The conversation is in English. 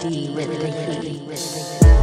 Dee with the heat.